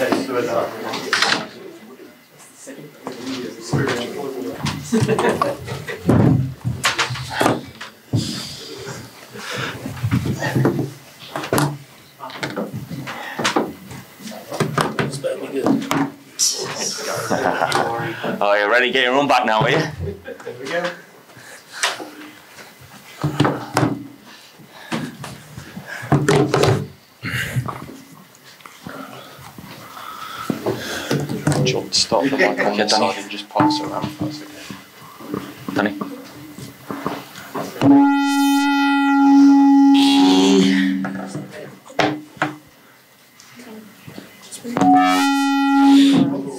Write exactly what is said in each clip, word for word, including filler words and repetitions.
attached to it now. It's better be good. Oh, you're ready to get your own back now, are you? There we go. Jump, stop the mic on the side and just pass around. That's okay. Danny.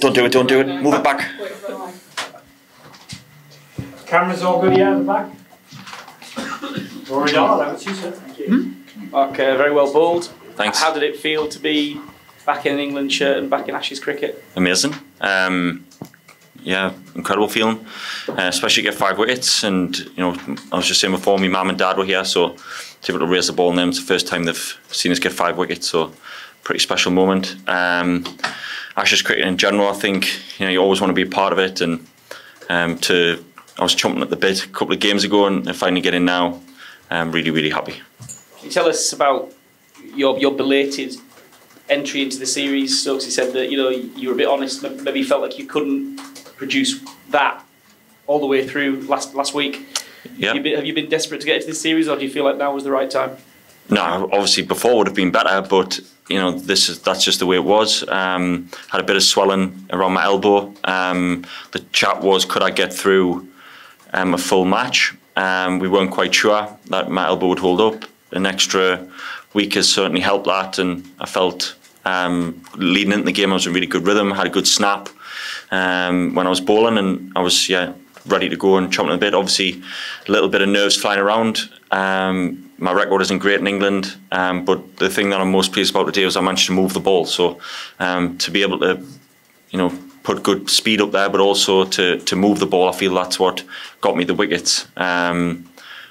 Don't do it, don't do it. Move it back. Camera's all good, yeah, at the back. Rory Darrell, that was you, sir. Thank you. Hmm? Okay, very well bowled. Thanks. How did it feel to be back in an England shirt and back in Ashes cricket? Amazing. Um, yeah, incredible feeling, uh, especially get five wickets. And you know, I was just saying before, my mum and dad were here, so to be able to raise the ball on them, it's the first time they've seen us get five wickets, so pretty special moment. Um, Ashes cricket in general, I think you know you always want to be a part of it, and um, to I was chomping at the bit a couple of games ago, and finally getting now, I'm really really happy. Can you tell us about your your belated entry into the series? Stokesy said that you know you were a bit honest, maybe felt like you couldn't produce that all the way through last last week. Yeah. Have you been, have you been desperate to get into this series, or do you feel like now was the right time? No, obviously before would have been better, but you know this is that's just the way it was. Um, had a bit of swelling around my elbow. Um, the chat was, could I get through um, a full match? Um, we weren't quite sure that my elbow would hold up. An extra week has certainly helped that, and I felt um, leading into the game I was in really good rhythm, had a good snap um, when I was bowling, and I was yeah ready to go and chomping a bit. Obviously a little bit of nerves flying around. Um, my record isn't great in England, um, but the thing that I'm most pleased about today was I managed to move the ball, so um, to be able to you know put good speed up there, but also to, to move the ball, I feel that's what got me the wickets. Um,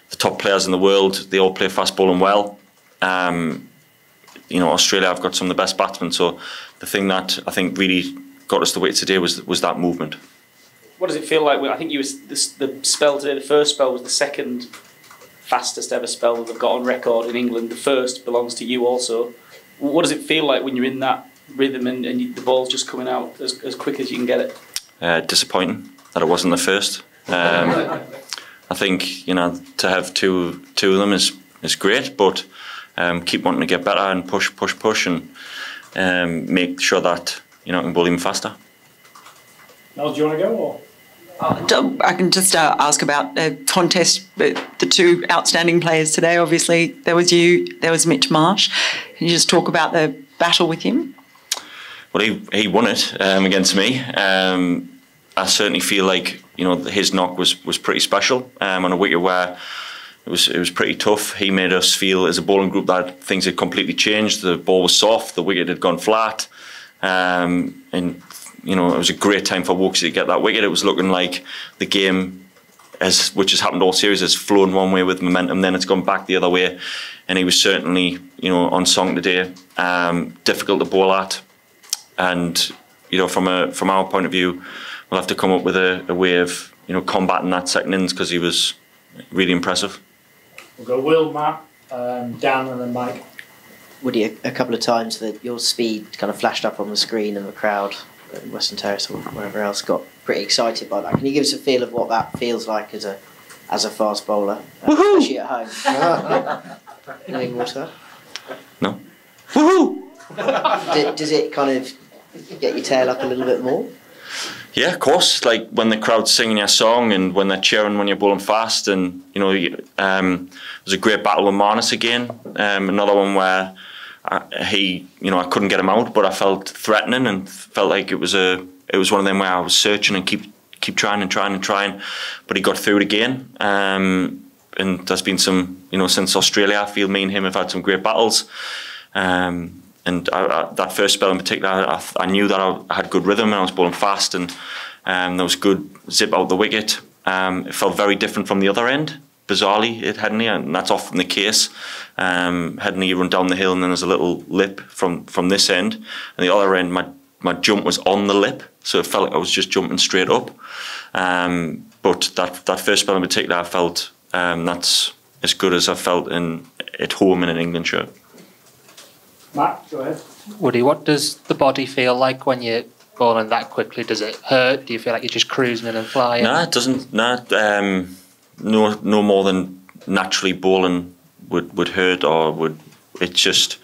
the top players in the world, they all play fast bowling well. Um, you know, Australia, I've got some of the best batsmen, so the thing that I think really got us the wickets today was was that movement. What does it feel like? I think you was this, the spell today, the first spell was the second fastest ever spell that they've got on record in England. The first belongs to you also. What does it feel like when you're in that rhythm and, and you, the ball's just coming out as, as quick as you can get it? Uh, disappointing that it wasn't the first. Um, I think, you know, to have two two of them is, is great, but Um, keep wanting to get better and push, push, push, and um, make sure that you know I can bowl even faster. Now, do you want to go? Or? Uh, I can just uh, ask about the contest. The two outstanding players today, obviously, there was you, there was Mitch Marsh. Can you just talk about the battle with him? Well, he he won it um, against me. Um, I certainly feel like you know his knock was was pretty special um, on a wicket where It was, it was pretty tough. He made us feel as a bowling group that things had completely changed. The ball was soft, the wicket had gone flat. Um, and, you know, it was a great time for Wokes to get that wicket. It was looking like the game, as, which has happened all series, has flown one way with momentum, then it's gone back the other way. And he was certainly, you know, on song today. Um, difficult to bowl at. And, you know, from a from our point of view, we'll have to come up with a, a way of, you know, combating that second innings, because he was really impressive. We'll go Will, Matt, um, Dan, and then Mike. Woody, a, a couple of times that your speed kind of flashed up on the screen, and the crowd in Western Terrace or wherever else got pretty excited by that. Can you give us a feel of what that feels like as a as a fast bowler, uh, especially at home? Any water? No. Woohoo! Do, does it kind of get your tail up a little bit more? Yeah, of course. Like when the crowd's singing your song and when they're cheering when you're bowling fast, and you know, um, it was a great battle with Marnus again. Um, another one where I, he, you know, I couldn't get him out, but I felt threatening and felt like it was a, it was one of them where I was searching and keep, keep trying and trying and trying, but he got through it again. Um, and there's been some, you know, since Australia, I feel me and him have had some great battles. Um, And I, I, that first spell in particular, I, I knew that I had good rhythm and I was bowling fast, and um, there was good zip out the wicket. Um, it felt very different from the other end. bizarrely, it head and knee, and that's often the case. Um, head and knee run down the hill, and then there's a little lip from from this end, and the other end, my my jump was on the lip, so it felt like I was just jumping straight up. Um, but that that first spell in particular, I felt um, that's as good as I felt in at home in an England shirt. Matt, go ahead. Woody, what does the body feel like when you're bowling that quickly? Does it hurt? Do you feel like you're just cruising in and flying? No, nah, it doesn't. Nah, um, no, no more than naturally bowling would would hurt or would. It just,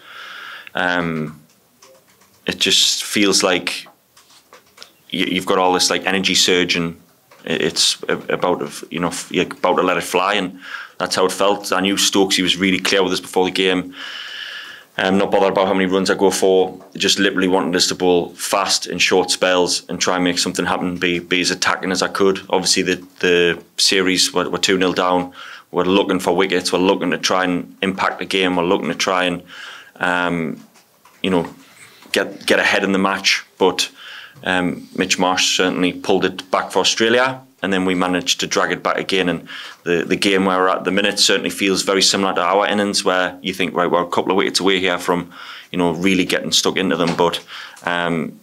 um, it just feels like you, you've got all this like energy surge, and it's about you know you're about to let it fly, and that's how it felt. I knew Stokesy was really clear with us before the game. I'm not bothered about how many runs I go for. Just literally wanted us to bowl fast in short spells and try and make something happen, be, be as attacking as I could. Obviously, the, the series were two nil down. We're looking for wickets. We're looking to try and impact the game. We're looking to try and, um, you know, get get ahead in the match. But um, Mitch Marsh certainly pulled it back for Australia, and then we managed to drag it back again. And the, the game where we're at the minute certainly feels very similar to our innings, where you think, right, we're a couple of wickets away here from, you know, really getting stuck into them. But um,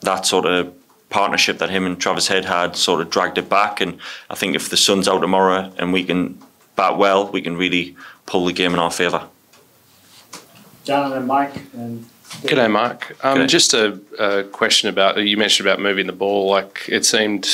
that sort of partnership that him and Travis Head had sort of dragged it back. And I think if the sun's out tomorrow and we can bat well, we can really pull the game in our favour. John and Mike. And G'day, Mark. Um, G'day. Just a, a question about, you mentioned about moving the ball. Like, it seemed...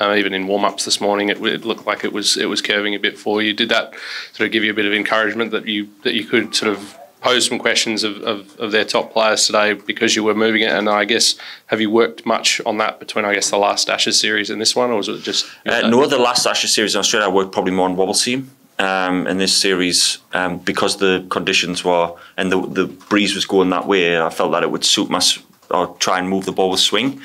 Uh, even in warm-ups this morning, it, it looked like it was it was curving a bit for you. Did that sort of give you a bit of encouragement that you that you could sort of pose some questions of, of, of their top players today because you were moving it? And I guess, have you worked much on that between, I guess, the last Ashes series and this one, or was it just... Uh, no, the last Ashes series in Australia, I worked probably more on wobble seam. Um, in this series, um, because the conditions were... And the, the breeze was going that way, I felt that it would suit my... or try and move the ball with swing.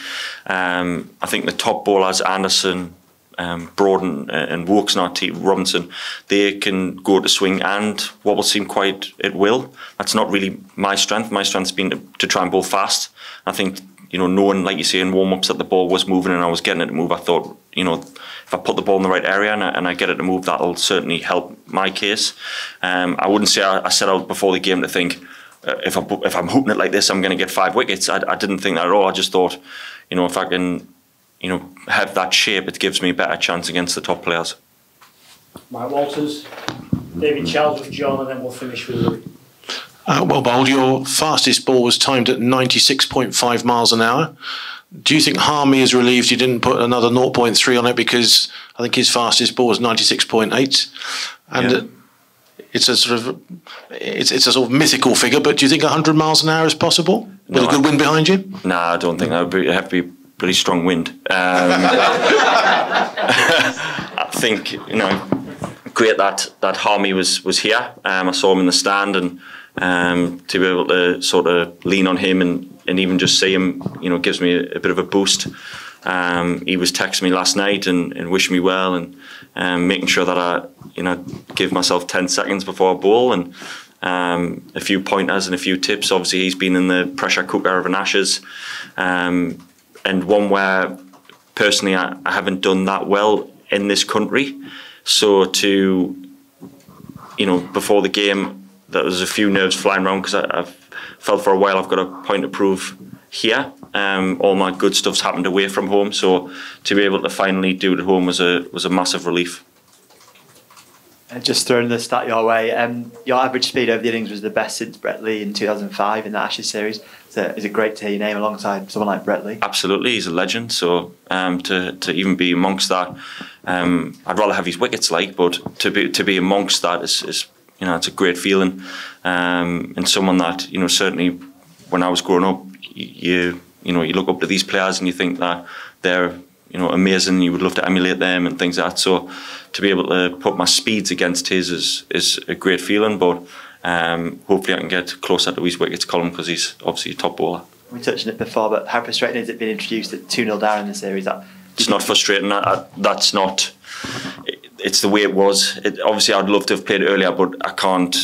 Um, I think the top bowlers, Anderson, um, Broaden and Wokes in our team, Robinson, they can go to swing and wobble seam quite at will. That's not really my strength. My strength's been to, to try and bowl fast. I think, you know, knowing, like you say, in warm-ups that the ball was moving and I was getting it to move, I thought, you know, if I put the ball in the right area and I, and I get it to move, that'll certainly help my case. Um, I wouldn't say I, I set out before the game to think, If, I, if I'm hoping it like this, I'm going to get five wickets. I, I didn't think that at all. I just thought, you know, if I can, you know, have that shape, it gives me a better chance against the top players. Mike Walters, David Charles with John, and then we'll finish with Louis. Uh, well bowled. Your fastest ball was timed at ninety-six point five miles an hour. Do you think Harmy is relieved you didn't put another zero point three on it, because I think his fastest ball was ninety-six point eight? And... Yeah. Uh, It's a sort of, it's it's a sort of mythical figure. But do you think one hundred miles an hour is possible with no, a good I, wind behind you? No, nah, I don't think that would be, it'd have to be pretty strong wind. Um, I think, you know, great that that Harmy was was here. Um, I saw him in the stand, and um, to be able to sort of lean on him and and even just see him, you know, gives me a, a bit of a boost. Um, he was texting me last night and, and wishing me well, and um, making sure that I, you know, give myself ten seconds before I bowl, and um, a few pointers and a few tips. Obviously, he's been in the pressure cooker of an Ashes, um, and one where personally I, I haven't done that well in this country. So to, you know, before the game, there was a few nerves flying around because I've felt for a while I've got a point to prove here. Um, all my good stuff's happened away from home, so to be able to finally do it at home was a was a massive relief. And just throwing the stat your way, um, your average speed over the innings was the best since Brett Lee in two thousand five in the Ashes series. So it's great to hear your name alongside someone like Brett Lee. Absolutely, he's a legend. So um, to to even be amongst that, um, I'd rather have his wickets like, but to be to be amongst that is, is you know, it's a great feeling, um, and someone that, you know, certainly when I was growing up, you you know you look up to these players and you think that they're, you know, amazing. You would love to emulate them and things like that. So to be able to put my speeds against his is is a great feeling. But um, hopefully I can get closer to his wickets column, because he's obviously a top bowler. We touched on it before, but how frustrating is it being introduced at two nil down in the series? That it's not frustrating. I, I, that's not. It, it's the way it was. It, obviously, I'd love to have played earlier, but I can't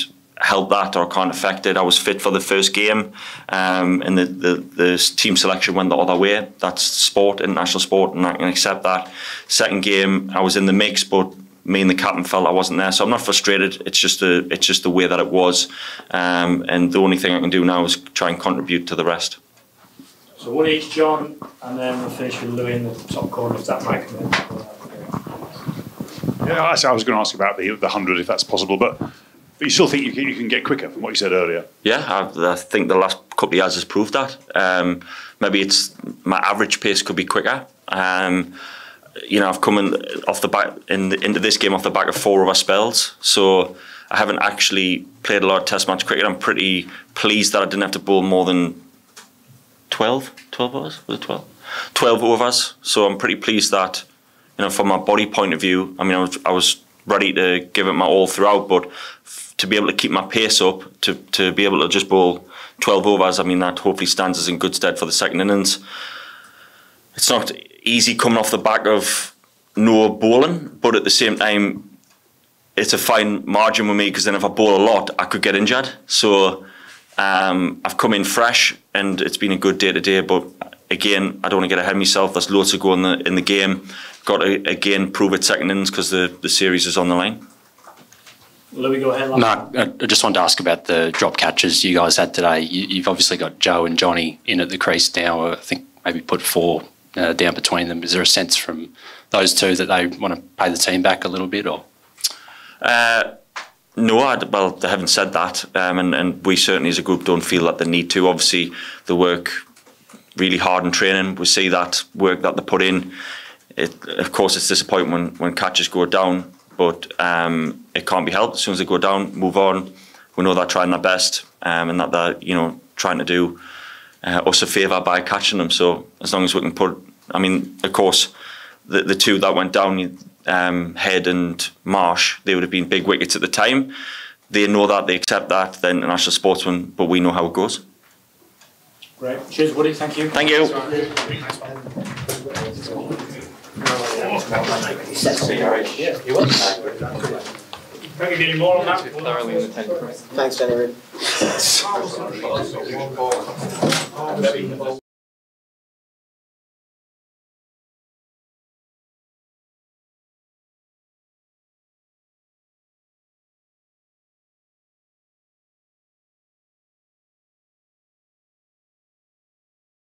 help that or can't affect it. I was fit for the first game, um, and the, the, the team selection went the other way. That's sport, international sport, and I can accept that. Second game, I was in the mix, but me and the captain felt I wasn't there. So I'm not frustrated. It's just the it's just the way that it was, um, and the only thing I can do now is try and contribute to the rest. So one each, John, and then we'll finish with Louis in the top corner if that might come in. Yeah, I was going to ask about the the hundred if that's possible, but. But you still think you can, you can get quicker from what you said earlier? Yeah, I, I think the last couple of years has proved that. Um, maybe it's my average pace could be quicker. Um, you know, I've come in off the back in the, into this game off the back of four other spells, so I haven't actually played a lot of Test match cricket. I'm pretty pleased that I didn't have to bowl more than twelve, twelve overs. Was it twelve? twelve overs. So I'm pretty pleased that, you know, from my body point of view, I mean, I was, I was ready to give it my all throughout, but to be able to keep my pace up, to, to be able to just bowl twelve overs, I mean, that hopefully stands us in good stead for the second innings. It's not easy coming off the back of no bowling, but at the same time, it's a fine margin with me, because then if I bowl a lot, I could get injured. So um, I've come in fresh, and it's been a good day today, but again, I don't want to get ahead of myself. There's loads to go in the, in the game. Got to, again, prove it second innings, because the, the series is on the line. Louis, go ahead. Mark, I just wanted to ask about the drop catches you guys had today. You, you've obviously got Joe and Johnny in at the crease now. I think maybe put four uh, down between them. Is there a sense from those two that they want to pay the team back a little bit? Or uh, no, I, well, they haven't said that. Um, and, and we certainly as a group don't feel that they need to. Obviously, the work really hard in training. We see that work that they put in. It, of course, it's disappointing when, when catches go down. But um, it can't be helped. As soon as they go down, move on. We know they're trying their best, um, and that they're, you know, trying to do uh, us a favour by catching them. So as long as we can put, I mean, of course, the, the two that went down, um, Head and Marsh, they would have been big wickets at the time. They know that, they accept that. They're international sportsmen, but we know how it goes. Great. Cheers, Woody. Thank you. Thank you. Thank you. Can you get any more on that? Thanks, Danny.